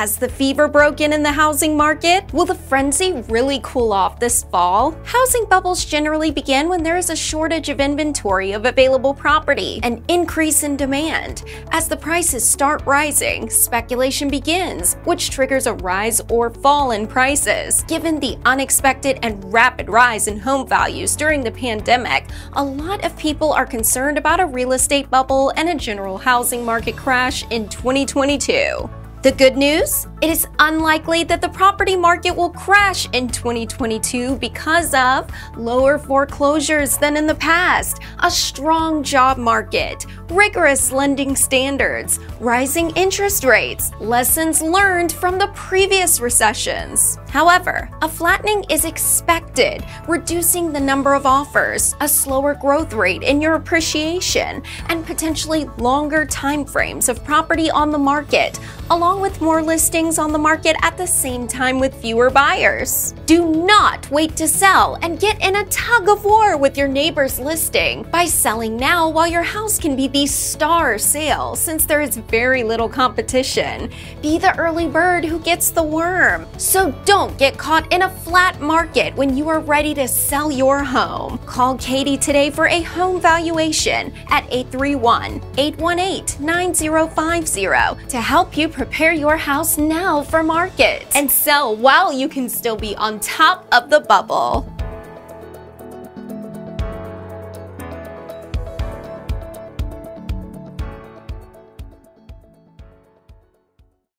Has the fever broken in the housing market? Will the frenzy really cool off this fall? Housing bubbles generally begin when there is a shortage of inventory of available property, an increase in demand. As the prices start rising, speculation begins, which triggers a rise or fall in prices. Given the unexpected and rapid rise in home values during the pandemic, a lot of people are concerned about a real estate bubble and a general housing market crash in 2022. The good news? It is unlikely that the property market will crash in 2022 because of lower foreclosures than in the past, a strong job market, rigorous lending standards, rising interest rates, lessons learned from the previous recessions. However, a flattening is expected, reducing the number of offers, a slower growth rate in your appreciation, and potentially longer timeframes of property on the market, along with more listings on the market at the same time with fewer buyers. Do not wait to sell and get in a tug of war with your neighbor's listing by selling now while your house can be the star sale since there is very little competition. Be the early bird who gets the worm. So don't get caught in a flat market when you are ready to sell your home. Call Katy today for a home valuation at 831-818-9050 to help you prepare your house now for market and sell while you can still be on top of the bubble.